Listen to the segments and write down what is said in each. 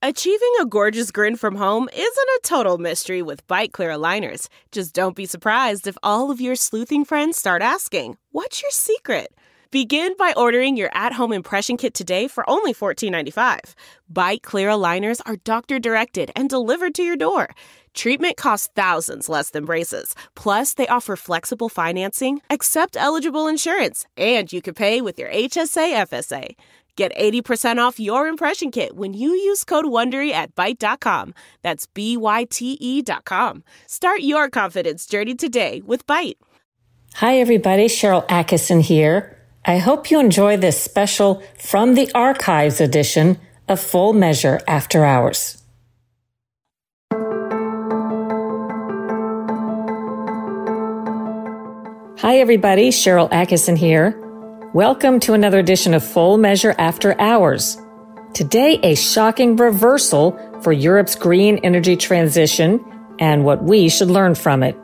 Achieving a gorgeous grin from home isn't a total mystery with BiteClear aligners. Just don't be surprised if all of your sleuthing friends start asking, what's your secret? Begin by ordering your at-home impression kit today for only $14.95. BiteClear aligners are doctor-directed and delivered to your door. Treatment costs thousands less than braces. Plus, they offer flexible financing, accept eligible insurance, and you can pay with your HSA FSA. Get 80% off your impression kit when you use code WONDERY at Byte.com. That's BYTE.com. Start your confidence journey today with Byte. Hi, everybody. Sharyl Attkisson here. I hope you enjoy this special From the Archives edition of Full Measure After Hours. Hi, everybody. Sharyl Attkisson here. Welcome to another edition of Full Measure After Hours. Today, a shocking reversal for Europe's green energy transition and what we should learn from it.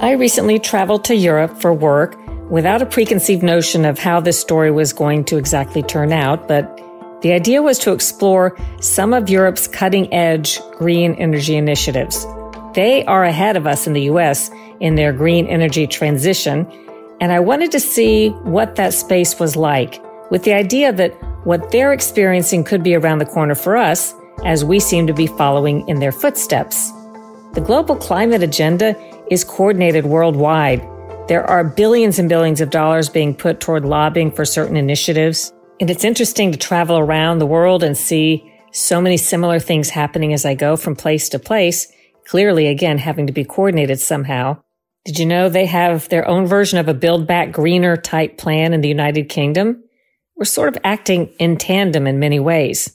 I recently traveled to Europe for work without a preconceived notion of how this story was going to exactly turn out, but the idea was to explore some of Europe's cutting-edge green energy initiatives. They are ahead of us in the U.S. in their green energy transition, and I wanted to see what that space was like, with the idea that what they're experiencing could be around the corner for us, as we seem to be following in their footsteps. The global climate agenda is coordinated worldwide. There are billions and billions of dollars being put toward lobbying for certain initiatives. And it's interesting to travel around the world and see so many similar things happening as I go from place to place, clearly, again, having to be coordinated somehow. Did you know they have their own version of a Build Back Greener type plan in the United Kingdom? We're sort of acting in tandem in many ways.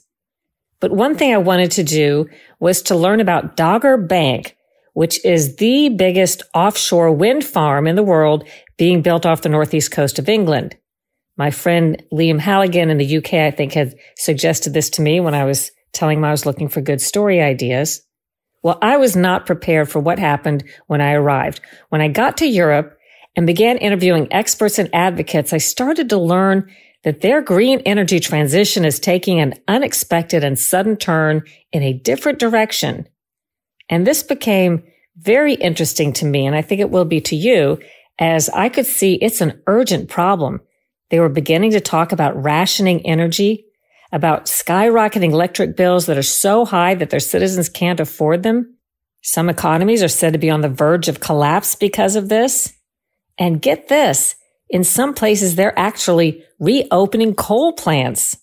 But one thing I wanted to do was to learn about Dogger Bank, which is the biggest offshore wind farm in the world being built off the northeast coast of England. My friend Liam Halligan in the UK, I think, had suggested this to me when I was telling him I was looking for good story ideas. Well, I was not prepared for what happened when I arrived. When I got to Europe and began interviewing experts and advocates, I started to learn that their green energy transition is taking an unexpected and sudden turn in a different direction. And this became very interesting to me, and I think it will be to you, as I could see it's an urgent problem. They were beginning to talk about rationing energy, about skyrocketing electric bills that are so high that their citizens can't afford them. Some economies are said to be on the verge of collapse because of this. And get this, in some places, they're actually reopening coal plants.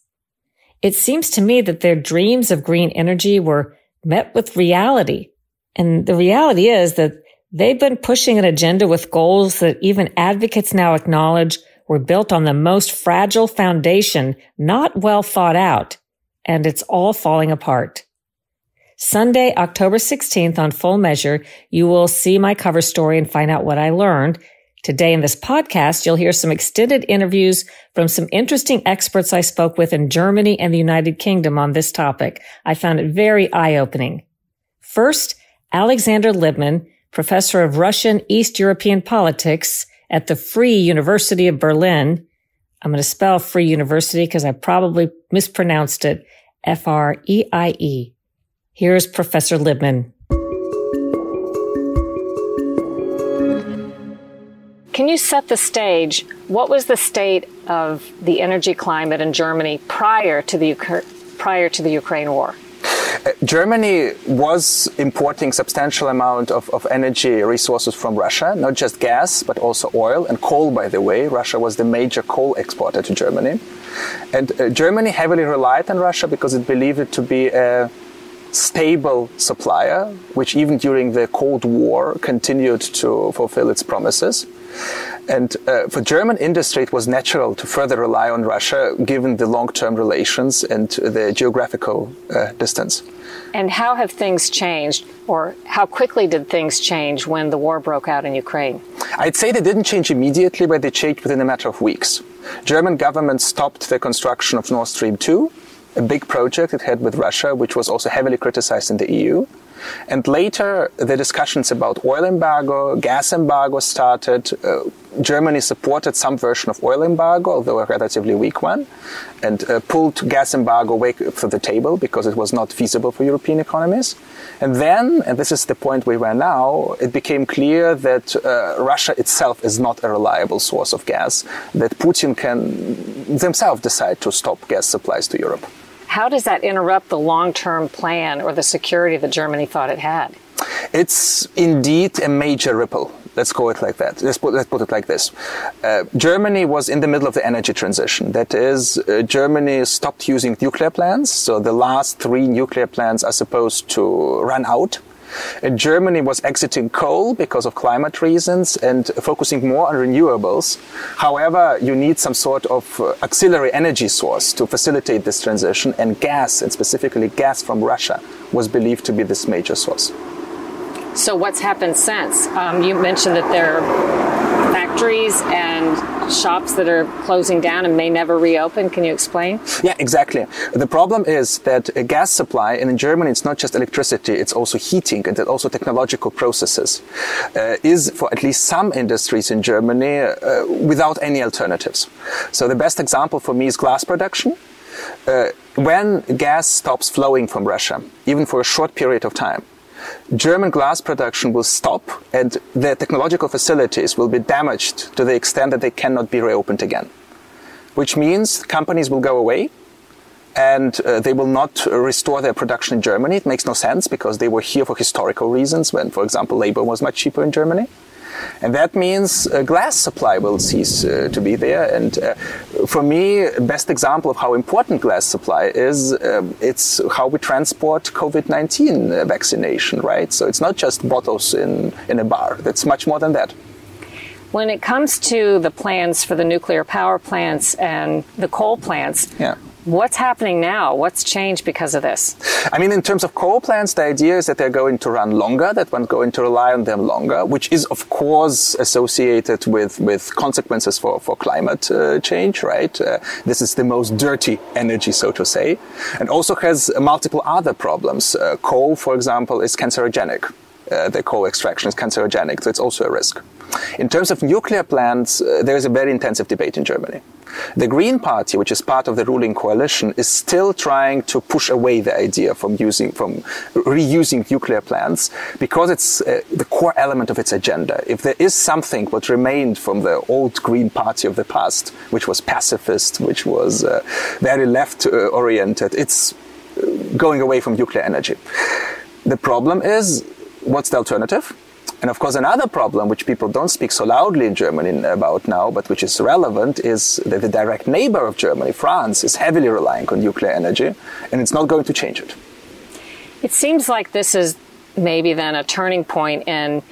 It seems to me that their dreams of green energy were met with reality. And the reality is that they've been pushing an agenda with goals that even advocates now acknowledge were built on the most fragile foundation, not well thought out, and it's all falling apart. Sunday, October 16th on Full Measure, you will see my cover story and find out what I learned. Today in this podcast, you'll hear some extended interviews from some interesting experts I spoke with in Germany and the United Kingdom on this topic. I found it very eye-opening. First, Alexander Libman, professor of Russian East European politics at the Free University of Berlin. I'm going to spell Free University because I probably mispronounced it. F-R-E-I-E. Here's Professor Libman. Can you set the stage? What was the state of the energy climate in Germany prior to the Ukraine war? Germany was importing substantial amount of energy resources from Russia, not just gas, but also oil and coal, by the way. Russia was the major coal exporter to Germany. And Germany heavily relied on Russia because it believed it to be a stable supplier, which even during the Cold War continued to fulfill its promises. And for German industry, it was natural to further rely on Russia, given the long-term relations and the geographical distance. And how have things changed, or how quickly did things change when the war broke out in Ukraine? I'd say they didn't change immediately, but they changed within a matter of weeks. German government stopped the construction of Nord Stream 2, a big project it had with Russia, which was also heavily criticized in the EU. And later, the discussions about oil embargo, gas embargo started. Germany supported some version of oil embargo, although a relatively weak one, and pulled gas embargo away from the table because it was not feasible for European economies. And then, and this is the point we were now, it became clear that Russia itself is not a reliable source of gas, that Putin can themselves decide to stop gas supplies to Europe. How does that interrupt the long-term plan or the security that Germany thought it had? It's indeed a major ripple. Let's call it like that. Let's put it like this. Germany was in the middle of the energy transition. That is, Germany stopped using nuclear plants. So the last 3 nuclear plants are supposed to run out. And Germany was exiting coal because of climate reasons and focusing more on renewables. However, you need some sort of auxiliary energy source to facilitate this transition. And gas, and specifically gas from Russia, was believed to be this major source. So what's happened since? You mentioned that there are factories and shops that are closing down and may never reopen. Can you explain? Yeah, exactly. The problem is that a gas supply, and in Germany it's not just electricity, it's also heating and also technological processes, is for at least some industries in Germany without any alternatives. So the best example for me is glass production. When gas stops flowing from Russia, even for a short period of time, German glass production will stop and the technological facilities will be damaged to the extent that they cannot be reopened again. Which means companies will go away and they will not restore their production in Germany. It makes no sense because they were here for historical reasons when, for example, labor was much cheaper in Germany. And that means glass supply will cease to be there. And for me, best example of how important glass supply is, it's how we transport COVID-19 vaccination, right? So it's not just bottles in a bar. It's much more than that. When it comes to the plans for the nuclear power plants and the coal plants, yeah. What's happening now? What's changed because of this? I mean, in terms of coal plants, the idea is that they're going to run longer, that one's going to rely on them longer, which is, of course, associated with consequences for climate change, right? This is the most dirty energy, so to say, and also has multiple other problems. Coal, for example, is cancerogenic. The coal extraction is cancerogenic, so it's also a risk. In terms of nuclear plants, there is a very intensive debate in Germany. The Green Party, which is part of the ruling coalition, is still trying to push away the idea from reusing nuclear plants because it's the core element of its agenda. If there is something what remained from the old Green Party of the past, which was pacifist, which was very left-oriented, it's going away from nuclear energy. The problem is, what's the alternative? And of course, another problem, which people don't speak so loudly in Germany about now, but which is relevant, is that the direct neighbor of Germany, France, is heavily relying on nuclear energy, and it's not going to change it. It seems like this is maybe then a turning point in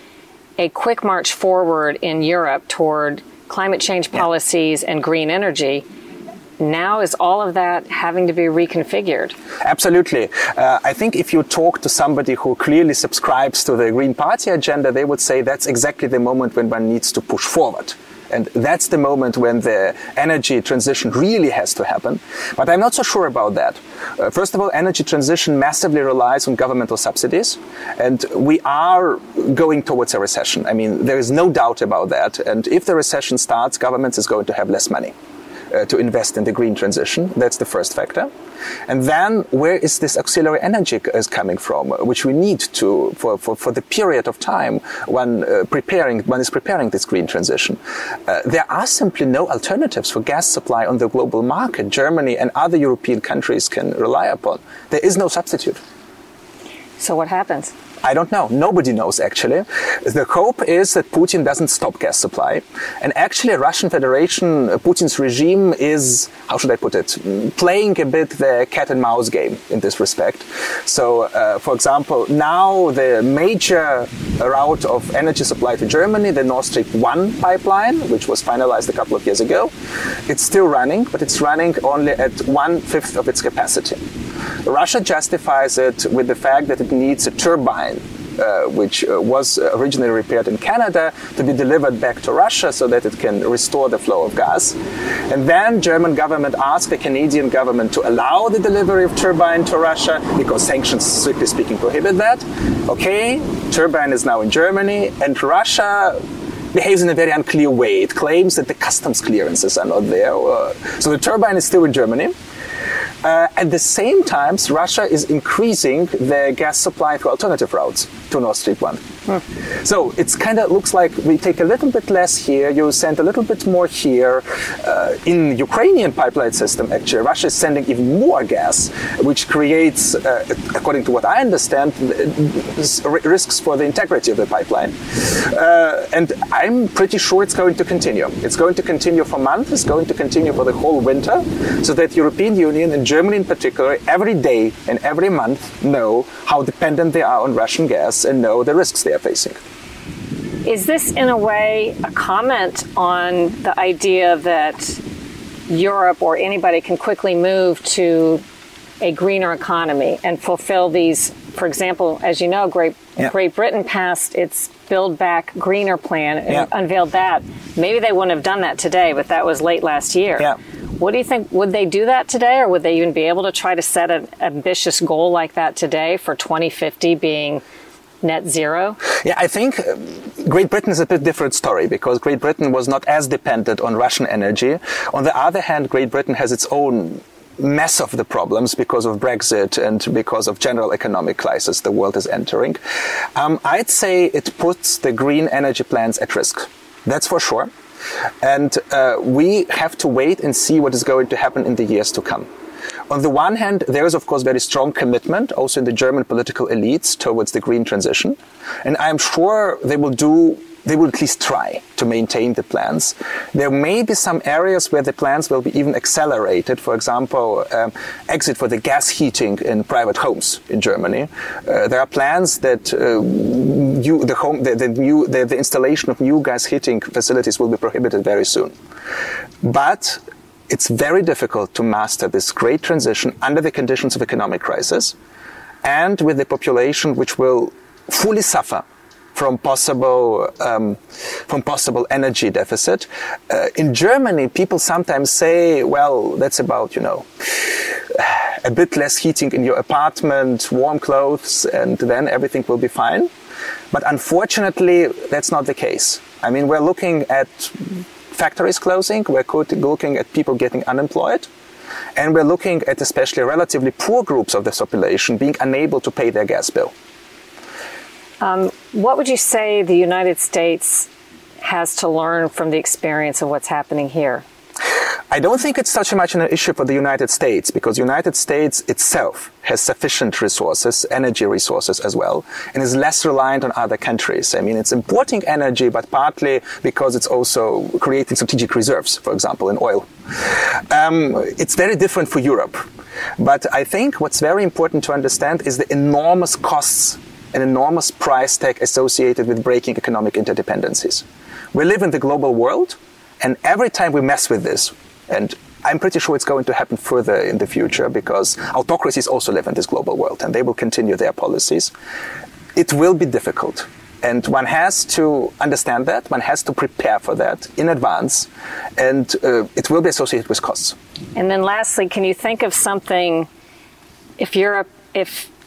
a quick march forward in Europe toward climate change policies and green energy. Now is all of that having to be reconfigured? Absolutely. I think if you talk to somebody who clearly subscribes to the Green Party agenda, they would say that's exactly the moment when one needs to push forward. And that's the moment when the energy transition really has to happen. But I'm not so sure about that. First of all, energy transition massively relies on governmental subsidies. And we are going towards a recession. I mean, there is no doubt about that. And if the recession starts, governments is going to have less money to invest in the green transition. That's the first factor. And then where is this auxiliary energy is coming from, which we need to for the period of time when one is preparing this green transition. There are simply no alternatives for gas supply on the global market. Germany and other European countries can rely upon. There is no substitute. So what happens? I don't know. Nobody knows, actually. The hope is that Putin doesn't stop gas supply. And actually, Russian Federation, Putin's regime is, how should I put it, playing a bit the cat and mouse game in this respect. So, for example, now the major route of energy supply to Germany, the Nord Stream 1 pipeline, which was finalized a couple of years ago, it's still running, but it's running only at 1/5 of its capacity. Russia justifies it with the fact that it needs a turbine, which was originally repaired in Canada, to be delivered back to Russia so that it can restore the flow of gas. And then German government asked the Canadian government to allow the delivery of turbine to Russia because sanctions, strictly speaking, prohibit that. Okay, turbine is now in Germany, and Russia behaves in a very unclear way. It claims that the customs clearances are not there. So the turbine is still in Germany. At the same time, Russia is increasing their gas supply through alternative routes to Nord Stream 1. Hmm. So it kind of looks like we take a little bit less here, you send a little bit more here. In the Ukrainian pipeline system, actually, Russia is sending even more gas, which creates, according to what I understand, risks for the integrity of the pipeline. And I'm pretty sure it's going to continue. It's going to continue for months, it's going to continue for the whole winter, so that European Union and Germany in particular, every day and every month, know how dependent they are on Russian gas and know the risks they are facing. Is this, in a way, a comment on the idea that Europe or anybody can quickly move to a greener economy and fulfill these? For example, as you know, Great Britain passed its Build Back Greener plan and unveiled that. Maybe they wouldn't have done that today, but that was late last year. Yeah. What do you think? Would they do that today, or would they even be able to try to set an ambitious goal like that today for 2050 being net zero? Yeah, I think Great Britain is a bit different story, because Great Britain was not as dependent on Russian energy. On the other hand, Great Britain has its own mess of the problems because of Brexit and because of general economic crisis the world is entering. I'd say it puts the green energy plans at risk. That's for sure. And we have to wait and see what is going to happen in the years to come. On the one hand, there is, of course, very strong commitment also in the German political elites towards the green transition. And I'm sure they will at least try to maintain the plans. There may be some areas where the plans will be even accelerated. For example, exit for the gas heating in private homes in Germany. There are plans that the installation of new gas heating facilities will be prohibited very soon. But it's very difficult to master this great transition under the conditions of economic crisis and with the population which will fully suffer from possible energy deficit. In Germany, people sometimes say, well, that's about, a bit less heating in your apartment, warm clothes, and then everything will be fine. But unfortunately, that's not the case. I mean, we're looking at factories closing, we're looking at people getting unemployed, and we're looking at especially relatively poor groups of the population being unable to pay their gas bill. What would you say the United States has to learn from the experience of what's happening here? I don't think it's such much an issue for the United States, because the United States itself has sufficient resources, energy resources as well, and is less reliant on other countries. I mean, it's importing energy, but partly because it's also creating strategic reserves, for example, in oil. It's very different for Europe. But I think what's very important to understand is the enormous costs, an enormous price tag associated with breaking economic interdependencies. We live in the global world, and every time we mess with this, and I'm pretty sure it's going to happen further in the future, because autocracies also live in this global world, and they will continue their policies, it will be difficult. And one has to understand that, one has to prepare for that in advance, and it will be associated with costs. And then lastly, can you think of something, if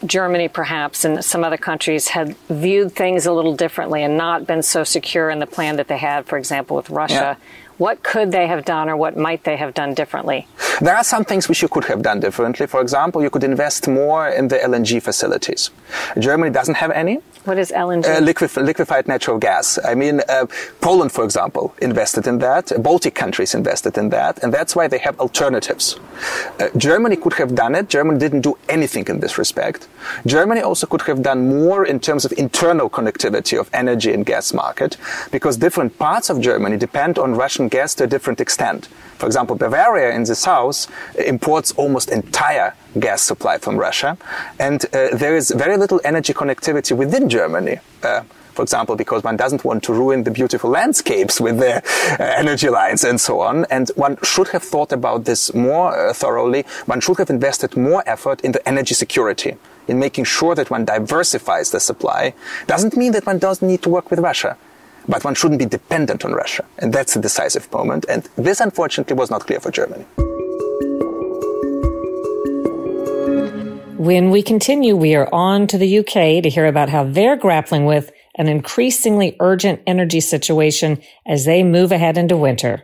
Germany perhaps and some other countries had viewed things a little differently and not been so secure in the plan that they had, for example, with Russia, what could they have done, or what might they have done differently? There are some things which you could have done differently. For example, you could invest more in the LNG facilities. Germany doesn't have any. What is LNG? Liquefied natural gas. I mean, Poland, for example, invested in that. Baltic countries invested in that. And that's why they have alternatives. Germany could have done it. Germany didn't do anything in this respect. Germany also could have done more in terms of internal connectivity of energy and gas market, because different parts of Germany depend on Russian gas to a different extent. For example, Bavaria in the south imports almost entire gas supply from Russia, and there is very little energy connectivity within Germany. For example, because one doesn't want to ruin the beautiful landscapes with the energy lines and so on. And one should have thought about this more thoroughly. One should have invested more effort in the energy security, in making sure that one diversifies the supply. Doesn't mean that one doesn't need to work with Russia, but one shouldn't be dependent on Russia. And that's the decisive moment. And this, unfortunately, was not clear for Germany. When we continue, we are on to the UK to hear about how they're grappling with an increasingly urgent energy situation as they move ahead into winter.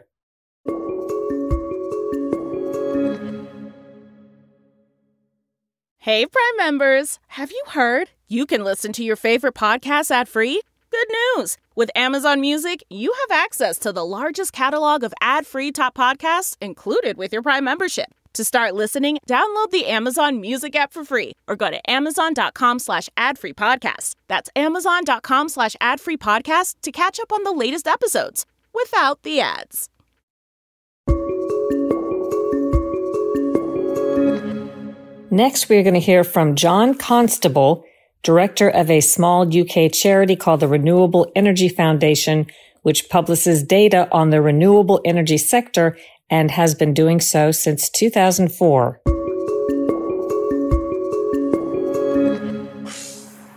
Hey, Prime members, have you heard? You can listen to your favorite podcasts ad-free. Good news! With Amazon Music, you have access to the largest catalog of ad-free top podcasts included with your Prime membership. To start listening, download the Amazon Music app for free or go to amazon.com/ad-free podcast. That's amazon.com/ad-free podcast to catch up on the latest episodes without the ads. Next, we're going to hear from John Constable, director of a small UK charity called the Renewable Energy Foundation, which publishes data on the renewable energy sector and has been doing so since 2004. The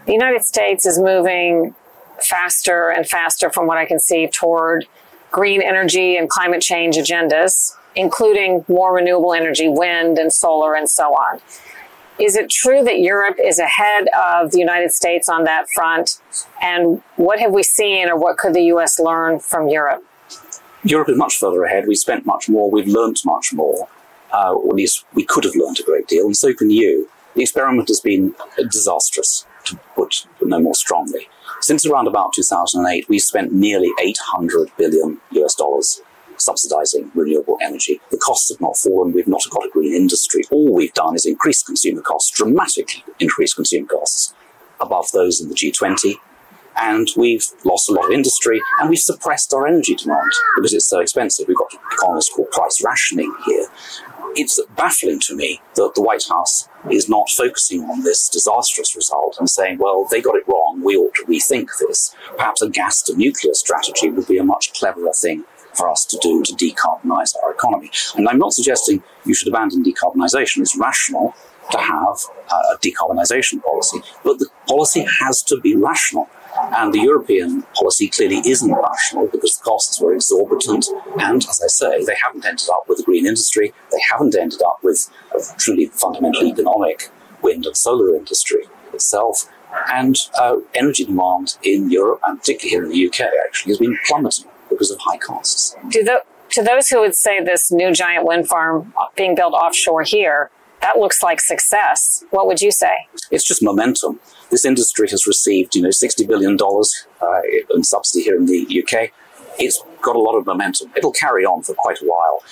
United States is moving faster and faster, from what I can see, toward green energy and climate change agendas, including more renewable energy, wind and solar and so on. Is it true that Europe is ahead of the United States on that front? And what have we seen, or what could the U.S. learn from Europe? Europe is much further ahead. We spent much more. We've learnt much more. Or at least we could have learnt a great deal, and so can you. The experiment has been disastrous, to put no more strongly. Since around about 2008, we spent nearly $800 billion subsidizing renewable energy. The costs have not fallen. We've not got a green industry. All we've done is increase consumer costs, dramatically increase consumer costs above those in the G20. And we've lost a lot of industry, and we've suppressed our energy demand because it's so expensive. We've got what economists call price rationing here. It's baffling to me that the White House is not focusing on this disastrous result and saying, well, they got it wrong. We ought to rethink this. Perhaps a gas to nuclear strategy would be a much cleverer thing for us to do to decarbonize our economy. And I'm not suggesting you should abandon decarbonization. It's rational to have a decarbonization policy, but the policy has to be rational. And the European policy clearly isn't rational because the costs were exorbitant. And as I say, they haven't ended up with a green industry. They haven't ended up with a truly fundamentally economic wind and solar industry itself. And energy demand in Europe, and particularly here in the UK, actually, has been plummeting because of high costs. To those who would say this new giant wind farm being built offshore here, that looks like success. What would you say? It's just momentum. This industry has received, $60 billion in subsidy here in the UK. It's got a lot of momentum. It'll carry on for quite a while.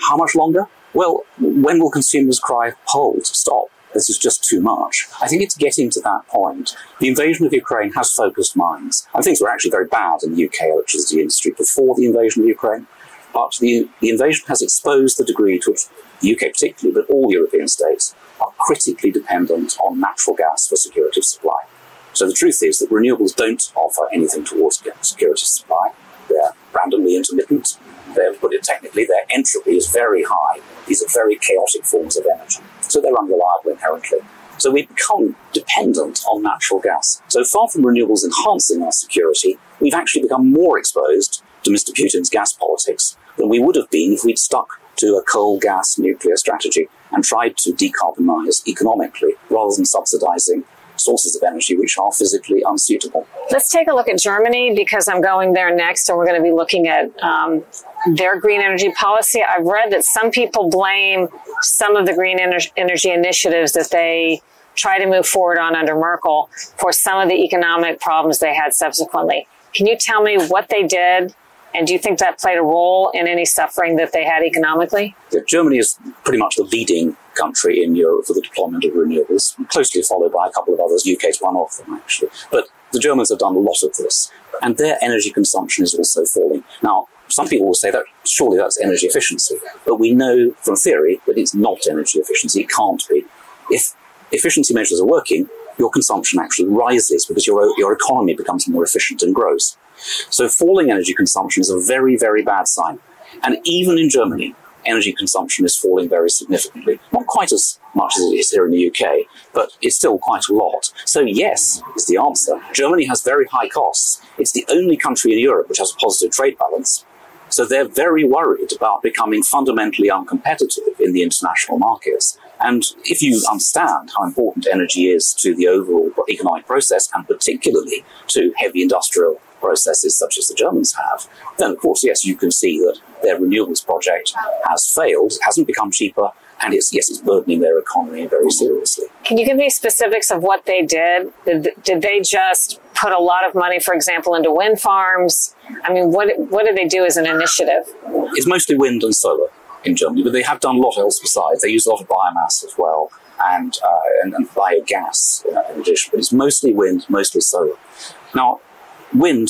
How much longer? Well, when will consumers cry, hold, stop? This is just too much. I think it's getting to that point. The invasion of Ukraine has focused minds. And things were actually very bad in the UK electricity industry before the invasion of Ukraine. But the invasion has exposed the degree to which the UK particularly, but all European states, are critically dependent on natural gas for security of supply. So the truth is that renewables don't offer anything towards security of supply. They're randomly intermittent. They're, to put it technically, their entropy is very high. These are very chaotic forms of energy. So they're unreliable inherently. So we become dependent on natural gas. So far from renewables enhancing our security, we've actually become more exposed to Mr. Putin's gas politics than we would have been if we'd stuck to a coal, gas, nuclear strategy and tried to decarbonize economically rather than subsidizing sources of energy which are physically unsuitable. Let's take a look at Germany, because I'm going there next, and we're going to be looking at their green energy policy. I've read that some people blame some of the green energy initiatives that they try to move forward on under Merkel for some of the economic problems they had subsequently. Can you tell me what they did? And do you think that played a role in any suffering that they had economically? Yeah, Germany is pretty much the leading country in Europe for the deployment of renewables, closely followed by a couple of others. UK is one of them, actually. But the Germans have done a lot of this, and their energy consumption is also falling. Now, some people will say that surely that's energy efficiency, but we know from theory that it's not energy efficiency. It can't be. If efficiency measures are working, your consumption actually rises because your economy becomes more efficient and grows. So falling energy consumption is a very, very bad sign. And even in Germany, energy consumption is falling very significantly. Not quite as much as it is here in the UK, but it's still quite a lot. So yes, is the answer. Germany has very high costs. It's the only country in Europe which has a positive trade balance. So they're very worried about becoming fundamentally uncompetitive in the international markets. And if you understand how important energy is to the overall economic process, and particularly to heavy industrial processes such as the Germans have, then of course, yes, you can see that their renewables project has failed, hasn't become cheaper, and it's, yes, it's burdening their economy very seriously. Can you give me specifics of what they did? Did they just put a lot of money, for example, into wind farms? I mean, what did they do as an initiative? It's mostly wind and solar in Germany, but they have done a lot else besides. They use a lot of biomass as well, and biogas in addition, but it's mostly wind, mostly solar. Now, wind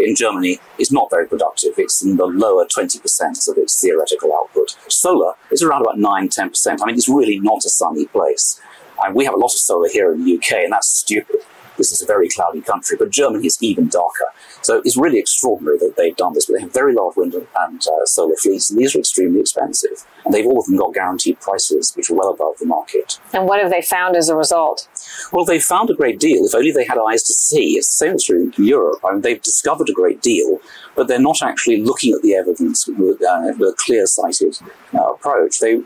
in Germany is not very productive. It's in the lower 20% of its theoretical output. Solar is around about 9-10%. I mean, it's really not a sunny place. And we have a lot of solar here in the UK, and that's stupid. This is a very cloudy country, but Germany is even darker. So it's really extraordinary that they've done this, but they have very large wind and solar fleets, and these are extremely expensive. And they've all of them got guaranteed prices, which are well above the market. And what have they found as a result? Well, they found a great deal, if only they had eyes to see. It's the same as in Europe. I mean, they've discovered a great deal, but they're not actually looking at the evidence with a clear-sighted approach. They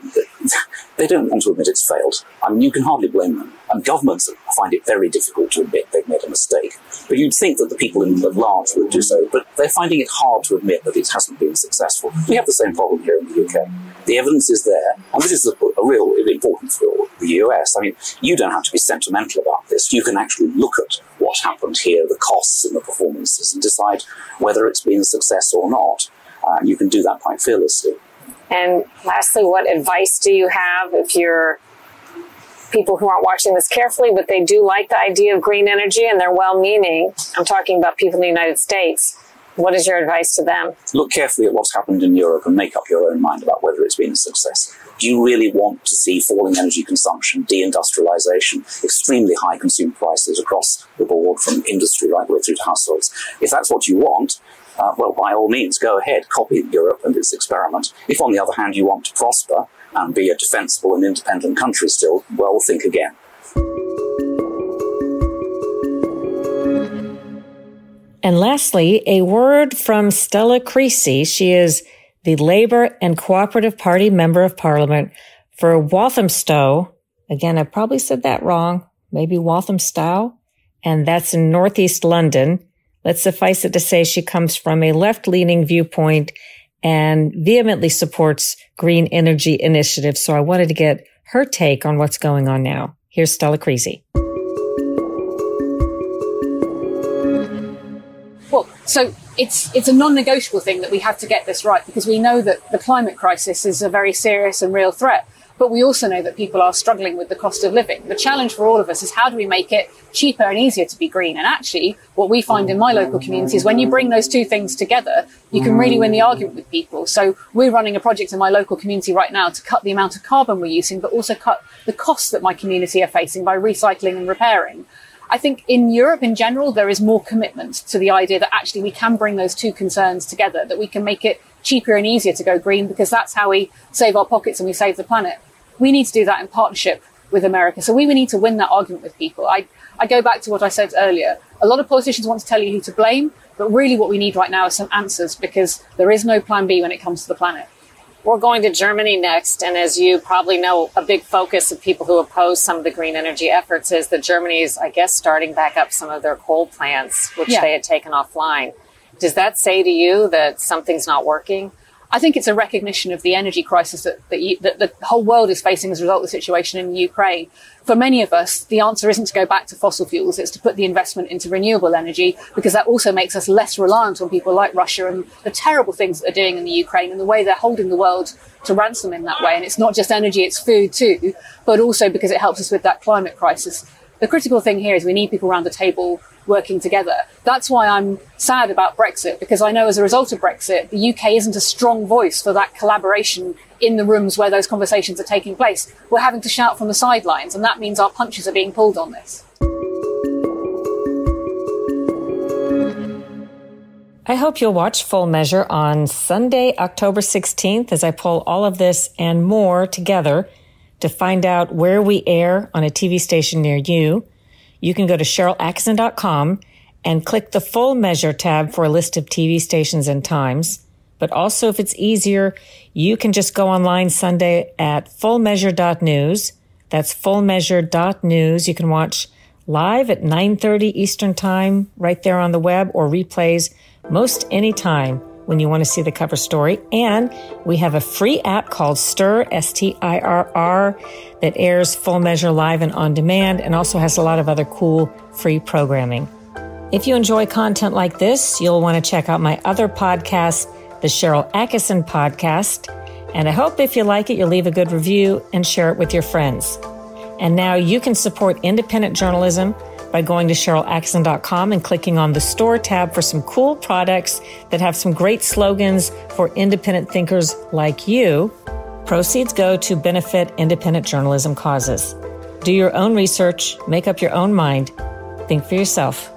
don't want to admit it's failed. I mean, you can hardly blame them. And governments find it very difficult to admit they've made a mistake. But you'd think that the people in the large would do so, but they're finding it hard to admit that it hasn't been successful. We have the same problem here in the UK. The evidence is there, and this is a real importance for the US. I mean, you don't have to be sentimental about this. You can actually look at what happened here, the costs and the performances, and decide whether it's been a success or not. You can do that quite fearlessly. And lastly, what advice do you have if you're people who aren't watching this carefully, but they do like the idea of green energy and they're well-meaning? I'm talking about people in the United States. What is your advice to them? Look carefully at what's happened in Europe and make up your own mind about whether it's been a success. Do you really want to see falling energy consumption, deindustrialization, extremely high consumer prices across the board from industry right the way through to households? If that's what you want, well, by all means, go ahead, copy Europe and its experiment. If, on the other hand, you want to prosper and be a defensible and independent country still, well, think again. And lastly, a word from Stella Creasy. She is the Labour and Cooperative Party Member of Parliament for Walthamstow. Again, I probably said that wrong. Maybe Walthamstow. And that's in northeast London. Let's suffice it to say she comes from a left-leaning viewpoint and vehemently supports green energy initiatives. So I wanted to get her take on what's going on now. Here's Stella Creasy. Well, so it's a non-negotiable thing that we have to get this right, because we know that the climate crisis is a very serious and real threat. But we also know that people are struggling with the cost of living. The challenge for all of us is how do we make it cheaper and easier to be green? And actually, what we find in my local community is when you bring those two things together, you can really win the argument with people. So we're running a project in my local community right now to cut the amount of carbon we're using, but also cut the costs that my community are facing by recycling and repairing. I think in Europe in general, there is more commitment to the idea that actually we can bring those two concerns together, that we can make it cheaper and easier to go green, because that's how we save our pockets and we save the planet. We need to do that in partnership with America. So we need to win that argument with people. I go back to what I said earlier. A lot of politicians want to tell you who to blame, but really what we need right now is some answers, because there is no plan B when it comes to the planet. We're going to Germany next. And as you probably know, a big focus of people who oppose some of the green energy efforts is that Germany is, I guess, starting back up some of their coal plants, which they had taken offline. Does that say to you that something's not working? I think it's a recognition of the energy crisis that the whole world is facing as a result of the situation in Ukraine. For many of us, the answer isn't to go back to fossil fuels. It's to put the investment into renewable energy, because that also makes us less reliant on people like Russia and the terrible things that they're doing in the Ukraine and the way they're holding the world to ransom in that way. And it's not just energy, it's food too, but also because it helps us with that climate crisis. The critical thing here is we need people around the table working together. That's why I'm sad about Brexit, because I know as a result of Brexit, the UK isn't a strong voice for that collaboration in the rooms where those conversations are taking place. We're having to shout from the sidelines, and that means our punches are being pulled on this. I hope you'll watch Full Measure on Sunday, October 16th, as I pull all of this and more together to find out where we air on a TV station near you. You can go to SharylAttkisson.com and click the Full Measure tab for a list of TV stations and times. But also, if it's easier, you can just go online Sunday at fullmeasure.news. That's fullmeasure.news. You can watch live at 9:30 Eastern Time right there on the web, or replays most any time when you want to see the cover story. And we have a free app called STIRR, S-T-I-R-R, that airs Full Measure live and on demand, and also has a lot of other cool free programming. If you enjoy content like this, you'll want to check out my other podcast, The Sharyl Attkisson Podcast. And I hope if you like it, you'll leave a good review and share it with your friends. And now you can support independent journalism by going to sharylattkisson.com and clicking on the store tab for some cool products that have some great slogans for independent thinkers like you. Proceeds go to benefit independent journalism causes. Do your own research, make up your own mind, think for yourself.